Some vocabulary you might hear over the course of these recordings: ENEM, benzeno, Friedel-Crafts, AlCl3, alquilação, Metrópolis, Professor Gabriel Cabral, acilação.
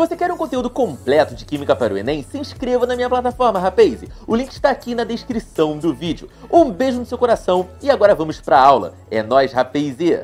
você quer um conteúdo completo de química para o Enem, se inscreva na minha plataforma, rapaz. O link está aqui na descrição do vídeo. Um beijo no seu coração e agora vamos para a aula. É nóis, rapaz.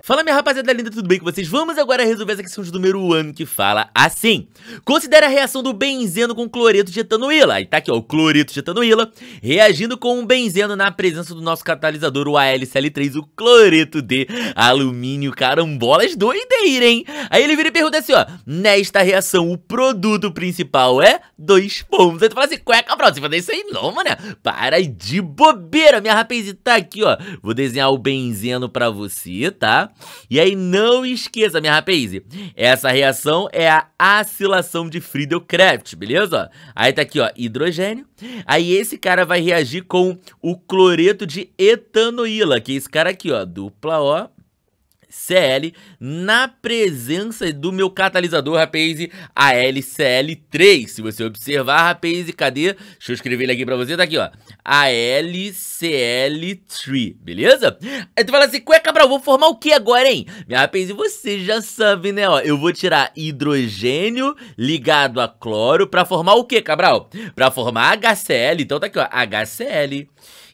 Fala, minha rapaziada linda, tudo bem com vocês? Vamos agora resolver essa questão de número 1 que fala assim. Considere a reação do benzeno com cloreto de etanoila. Aí tá aqui, ó, o cloreto de etanoila reagindo com um benzeno na presença do nosso catalisador, o AlCl3, o cloreto de alumínio. Carambolas doideira, hein? Aí ele vira e pergunta assim, ó, nesta reação o produto principal é 2 pontos. Aí tu fala assim, cueca, bro, você faz isso aí não, mano, para de bobeira, minha rapaziada. Tá aqui, ó, vou desenhar o benzeno pra você, tá? E aí não esqueça, minha rapaziada, essa reação é a acilação de Friedel-Crafts, beleza? Aí tá aqui, ó, hidrogênio. Aí esse cara vai reagir com o cloreto de etanoila, que é esse cara aqui, ó, dupla O, Cl, na presença do meu catalisador, rapaz, AlCl3. Se você observar, rapaz, cadê? Deixa eu escrever ele aqui pra você, tá aqui, ó, AlCl3, beleza? Aí tu fala assim, ué, Cabral, vou formar o que agora, hein? Minha rapaz, você já sabe, né, ó, eu vou tirar hidrogênio ligado a cloro pra formar o que, Cabral? Pra formar HCl, então tá aqui, ó, HCl.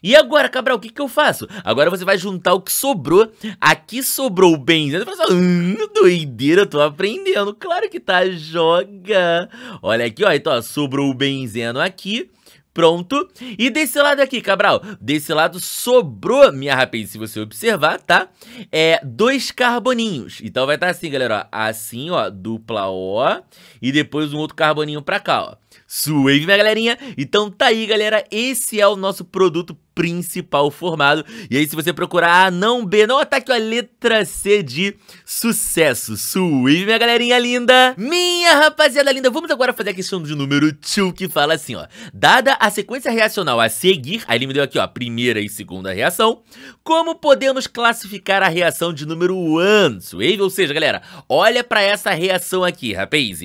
E agora, Cabral, o que eu faço? Agora você vai juntar o que sobrou. Aqui sobrou o benzeno. Você fala assim, doideira, eu tô aprendendo. Claro que tá, joga. Olha aqui, ó, então ó, sobrou o benzeno aqui. Pronto. E desse lado aqui, Cabral, desse lado sobrou, minha rapaz, se você observar, tá? É 2 carboninhos. Então vai estar assim, galera, ó. Assim, ó, dupla O. E depois um outro carboninho pra cá, ó. Suave, minha galerinha. Então tá aí, galera. Esse é o nosso produto principal formado. E aí, se você procurar A, não B, não, tá aqui, ó, letra C de sucesso. Suave, minha galerinha linda. Minha rapaziada linda, vamos agora fazer a questão de número 2, que fala assim, ó. Dada a sequência reacional a seguir, aí ele me deu aqui, ó, primeira e segunda reação, como podemos classificar a reação de número 1? Suave, ou seja, galera, olha pra essa reação aqui, rapaz.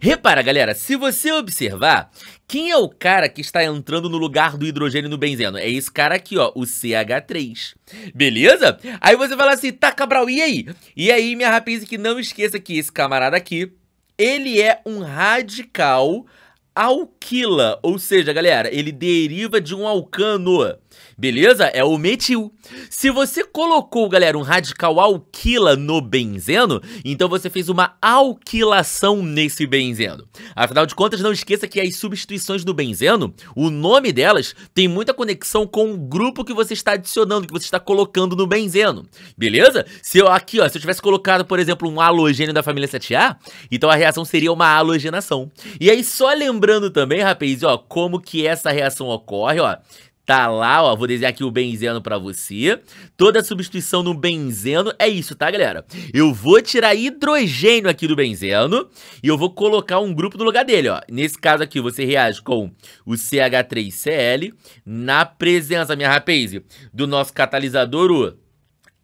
Repara, galera, se você observar, quem é o cara que está entrando no lugar do hidrogênio no benzeno? É esse cara aqui, ó, o CH3. Beleza? Aí você fala assim, tá, Cabral, e aí? E aí, minha rapaziada, que não esqueça que esse camarada aqui, ele é um radical alquila, ou seja, galera, ele deriva de um alcano, beleza? É o metil. Se você colocou, galera, um radical alquila no benzeno, então você fez uma alquilação nesse benzeno. Afinal de contas, não esqueça que as substituições do benzeno, o nome delas tem muita conexão com o grupo que você está adicionando, que você está colocando no benzeno, beleza? Se eu aqui, ó, se eu tivesse colocado, por exemplo, um halogênio da família 7A, então a reação seria uma halogenação. E aí, só lembrando, também, rapaz, ó, como que essa reação ocorre, ó, tá lá, ó, vou desenhar aqui o benzeno pra você, toda a substituição no benzeno é isso, tá, galera? Eu vou tirar hidrogênio aqui do benzeno e eu vou colocar um grupo no lugar dele, ó, nesse caso aqui você reage com o CH3Cl na presença, minha rapaz, do nosso catalisador, o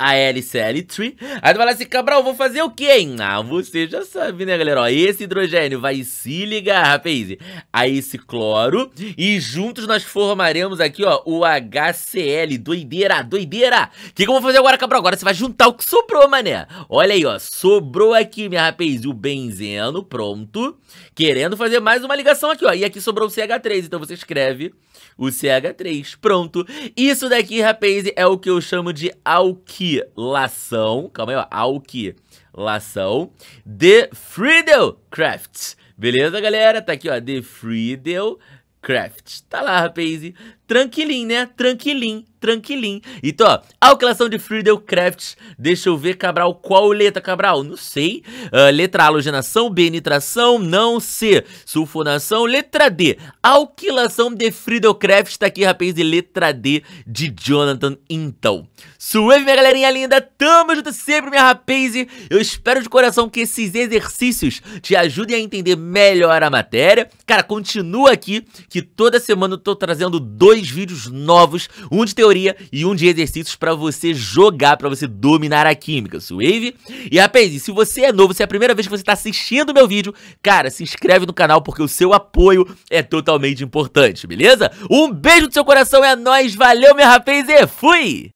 AlCl3. Aí tu fala assim, Cabral, vou fazer o quê, hein? Ah, você já sabe, né, galera? Ó, esse hidrogênio vai se ligar, rapaz, a esse cloro e juntos nós formaremos aqui, ó, o HCl. Doideira, doideira! O que eu vou fazer agora, Cabral? Agora você vai juntar o que sobrou, mané. Olha aí, ó, sobrou aqui, minha rapaz, o benzeno, pronto. Querendo fazer mais uma ligação aqui, ó. E aqui sobrou o CH3, então você escreve o CH3, pronto. Isso daqui, rapaz, é o que eu chamo de alquilação, calma aí, ó, alquilação de Friedel-Crafts, beleza, galera? Tá aqui, ó, de Friedel-Crafts, tá lá, rapaz, tranquilinho, né? Tranquilinho, tranquilinho. Então, ó, alquilação de Friedel-Crafts, deixa eu ver, Cabral, qual letra, Cabral? Não sei. Letra A, halogenação, B, nitração, não, C, sulfonação, letra D. Alquilação de Friedel-Crafts, tá aqui, rapaz, e letra D de Jonathan, então. Suave, minha galerinha linda, tamo junto sempre, minha rapaz. Eu espero de coração que esses exercícios te ajudem a entender melhor a matéria. Cara, continua aqui, que toda semana eu tô trazendo 2 vídeos novos, um de teoria e um de exercícios pra você jogar, pra você dominar a química, suave? E rapaz, se você é novo, se é a primeira vez que você tá assistindo meu vídeo, cara, se inscreve no canal porque o seu apoio é totalmente importante, beleza? Um beijo do seu coração, é nóis, valeu, minha rapaz, e fui!